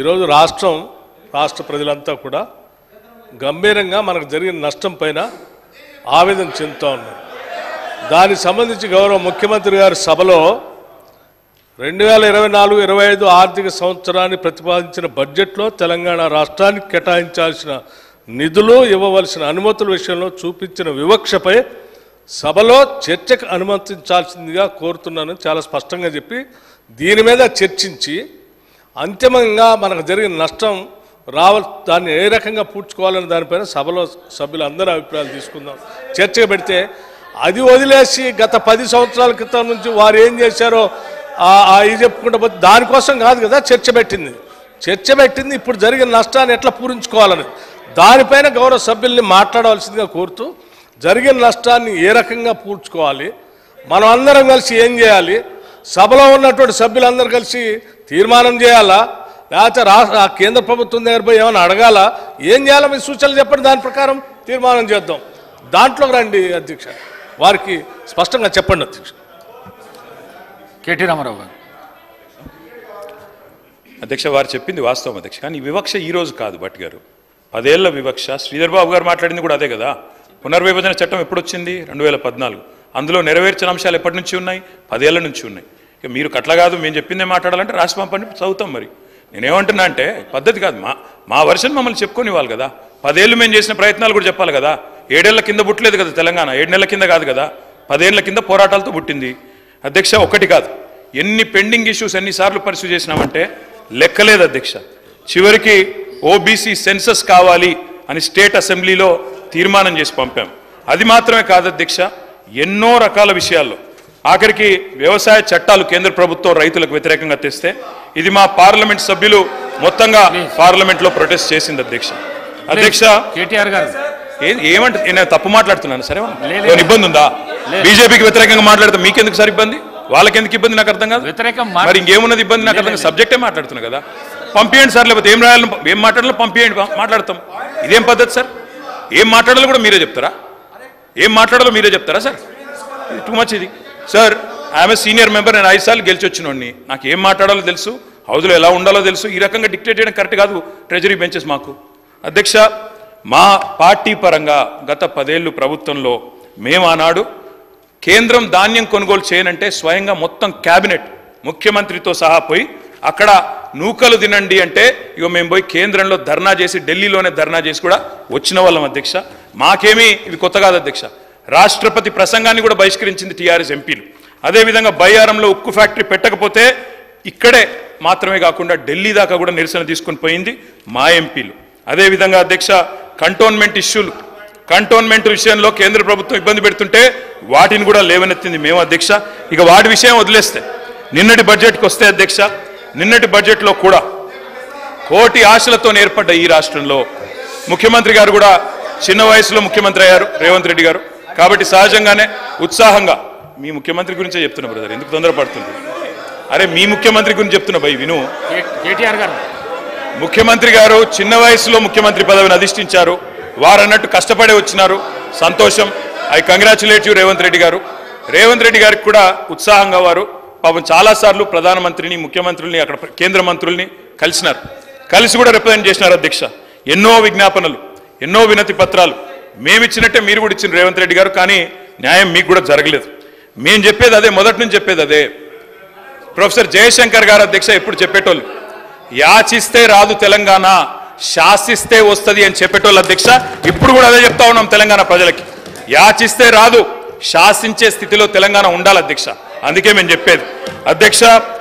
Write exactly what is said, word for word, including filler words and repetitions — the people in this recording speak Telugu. ఈరోజు రాష్ట్రం రాష్ట్ర ప్రజలంతా కూడా గంభీరంగా మనకు జరిగిన నష్టం పైన ఆవేదన చెందుతూ ఉన్నారు. దానికి సంబంధించి గౌరవ ముఖ్యమంత్రి గారి సభలో రెండు వేల ఇరవై నాలుగు ఇరవై ఐదు ఆర్థిక సంవత్సరాన్ని ప్రతిపాదించిన బడ్జెట్లో తెలంగాణ రాష్ట్రానికి కేటాయించాల్సిన నిధులు, ఇవ్వవలసిన అనుమతుల విషయంలో చూపించిన వివక్షపై సభలో చర్చకు అనుమతించాల్సిందిగా కోరుతున్నాను చాలా స్పష్టంగా చెప్పి దీని మీద చర్చించి అంతిమంగా మనకు జరిగిన నష్టం రావ దాన్ని ఏ రకంగా పూడ్చుకోవాలని దానిపైన సభలో సభ్యులందరూ అభిప్రాయాలు తీసుకుందాం, చర్చ పెడితే. అది వదిలేసి గత పది సంవత్సరాల క్రితం నుంచి వారు ఏం చేశారో ఇది చెప్పుకుంటూ పోతే దానికోసం కాదు కదా చర్చ పెట్టింది. చర్చ పెట్టింది ఇప్పుడు జరిగిన నష్టాన్ని ఎట్లా పూరించుకోవాలని, దానిపైన గౌరవ సభ్యుల్ని మాట్లాడవలసిందిగా కోరుతూ జరిగిన నష్టాన్ని ఏ రకంగా పూడ్చుకోవాలి, మనం అందరం కలిసి ఏం చేయాలి, సభలో ఉన్నటువంటి సభ్యులందరూ కలిసి తీర్మానం చేయాలా, లేకపోతే రాష్ట్ర కేంద్ర ప్రభుత్వం దగ్గర పోయి ఏమైనా అడగాలా, ఏం చేయాలో మీ సూచనలు చెప్పండి, దాని ప్రకారం తీర్మానం చేద్దాం. దాంట్లో రండి అధ్యక్ష, వారికి స్పష్టంగా చెప్పండి అధ్యక్ష. కేటీ రామారావు గారు. అధ్యక్ష, వారు చెప్పింది వాస్తవం అధ్యక్ష, కానీ వివక్ష ఈరోజు కాదు భట్ గారు, పదేళ్ల వివక్ష. శ్రీధర్ బాబు గారు మాట్లాడింది కూడా అదే కదా. పునర్విభజన చట్టం ఎప్పుడు వచ్చింది? రెండు వేల పద్నాలుగు. అందులో నెరవేర్చిన అంశాలు ఎప్పటి నుంచి ఉన్నాయి? పదేళ్ల నుంచి ఉన్నాయి. ఇక మీరు కట్ల కాదు మేము చెప్పిందే మాట్లాడాలంటే రాసి పంపండి, చదువుతాం. మరి నేనేమంటున్నా అంటే పద్ధతి కాదు, మా మా వర్షన్ మమ్మల్ని చెప్పుకొని ఇవ్వాలి కదా. పదేళ్ళు మేము చేసిన ప్రయత్నాలు కూడా చెప్పాలి కదా. ఏడేళ్ల కింద పుట్టలేదు కదా తెలంగాణ, ఏడు నెలల కింద కాదు కదా, పదేళ్ల కింద పోరాటాలతో పుట్టింది అధ్యక్ష. ఒకటి కాదు, ఎన్ని పెండింగ్ ఇష్యూస్ ఎన్నిసార్లు పరిస్థితి చేసినామంటే లెక్కలేదు అధ్యక్ష. చివరికి ఓబీసీ సెన్సస్ కావాలి అని స్టేట్ అసెంబ్లీలో తీర్మానం చేసి పంపాం. అది మాత్రమే కాదు అధ్యక్ష, ఎన్నో రకాల విషయాల్లో ఆఖరికి వ్యవసాయ చట్టాలు కేంద్ర ప్రభుత్వం రైతులకు వ్యతిరేకంగా తెస్తే ఇది మా పార్లమెంట్ సభ్యులు మొత్తంగా పార్లమెంట్లో ప్రొటెస్ట్ చేసింది అధ్యక్ష. అధ్యక్ష కేటీఆర్ గారు ఏమంటే నేను తప్పు మాట్లాడుతున్నాను, సరే ఇబ్బంది ఉందా? బీజేపీకి వ్యతిరేకంగా మాట్లాడితే మీకెందుకు సార్ ఇబ్బంది, వాళ్ళకెందుకు ఇబ్బంది? నాకు అర్థం కాదు వ్యతిరేకం, మరి ఇంకేమున్నది ఇబ్బంది? నాకు అర్థం కాదు, సబ్జెక్టే మాట్లాడుతున్నా కదా. పంపియండి సార్, లేకపోతే ఏం రాయాలి ఏం మాట్లాడాలో పంపియండి, మాట్లాడతాం. ఇదేం పద్ధతి సార్? ఏం మాట్లాడాలో కూడా మీరే చెప్తారా? ఏం మాట్లాడాలో మీరే చెప్తారా సార్? టూ మచ్ ఇది సార్. ఆమె సీనియర్ మెంబర్, నేను ఐదు సార్లు గెలిచి వచ్చినోడిని, నాకు ఏం మాట్లాడాలో తెలుసు, హౌస్లో ఎలా ఉండాలో తెలుసు. ఈ రకంగా డిక్టేట్ చేయడం కరెక్ట్ కాదు ట్రెజరీ బెంచెస్ మాకు. అధ్యక్ష, మా పార్టీ పరంగా గత పదేళ్ళు ప్రభుత్వంలో మేము ఆనాడు కేంద్రం ధాన్యం కొనుగోలు చేయనంటే స్వయంగా మొత్తం క్యాబినెట్ ముఖ్యమంత్రితో సహా పోయి అక్కడ నూకలు తినండి అంటే ఇక మేము పోయి కేంద్రంలో ధర్నా చేసి, ఢిల్లీలోనే ధర్నా చేసి కూడా వచ్చిన వాళ్ళం అధ్యక్ష. మాకేమీ ఇవి కొత్త కాదు అధ్యక్ష. రాష్ట్రపతి ప్రసంగాన్ని కూడా బహిష్కరించింది టీఆర్ఎస్ ఎంపీలు. అదేవిధంగా బయ్యారంలో ఉక్కు ఫ్యాక్టరీ పెట్టకపోతే ఇక్కడే మాత్రమే కాకుండా ఢిల్లీ దాకా కూడా నిరసన తీసుకుని పోయింది మా ఎంపీలు. అదేవిధంగా అధ్యక్ష, కంటోన్మెంట్ ఇష్యూలు, కంటోన్మెంట్ విషయంలో కేంద్ర ప్రభుత్వం ఇబ్బంది పెడుతుంటే వాటిని కూడా లేవనెత్తింది మేము అధ్యక్ష. ఇక వాటి విషయం వదిలేస్తే నిన్నటి బడ్జెట్కి వస్తే అధ్యక్ష, నిన్నటి బడ్జెట్లో కూడా కోటి ఆశలతో ఏర్పడ్డ ఈ రాష్ట్రంలో ముఖ్యమంత్రి గారు కూడా చిన్న వయసులో ముఖ్యమంత్రి అయ్యారు రేవంత్ రెడ్డి గారు. కాబట్టి సహజంగానే ఉత్సాహంగా మీ ముఖ్యమంత్రి గురించే చెప్తున్నా బ్రదర్, ఎందుకు తొందరపడుతుంది? అరే మీ ముఖ్యమంత్రి గురించి చెప్తున్నా భయ్ విను. కేటీఆర్ గారు ముఖ్యమంత్రి గారు చిన్న వయసులో ముఖ్యమంత్రి పదవిని అధిష్ఠించారు, వారన్నట్టు కష్టపడే వచ్చినారు, సంతోషం. I congratulate you Revanth Reddy garu. Revanth Reddy గారికి కూడా ఉత్సాహంగా వారు పాపం చాలాసార్లు ప్రధానమంత్రిని, ముఖ్యమంత్రుల్ని, అక్కడ కేంద్ర మంత్రుల్ని కలిసినారు, కలిసి కూడా రిప్రజెంట్ చేసినారు అధ్యక్ష. ఎన్నో విజ్ఞాపనలు, ఎన్నో వినతి పత్రాలు మేమిచ్చినట్టే మీరు కూడా ఇచ్చిన రేవంత్ రెడ్డి గారు, కానీ న్యాయం మీకు కూడా జరగలేదు. మేము చెప్పేది అదే, మొదటి నుంచి చెప్పేది అదే. ప్రొఫెసర్ జయశంకర్ గారు అధ్యక్ష ఎప్పుడు చెప్పేటోళ్ళు, యాచిస్తే రాదు తెలంగాణ, శాసిస్తే వస్తుంది అని చెప్పేటోళ్ళు అధ్యక్ష. ఇప్పుడు కూడా అదే చెప్తా ఉన్నాం తెలంగాణ ప్రజలకి, యాచిస్తే రాదు, శాసించే స్థితిలో తెలంగాణ ఉండాలి అధ్యక్ష. అందుకే మేము చెప్పేది అధ్యక్ష.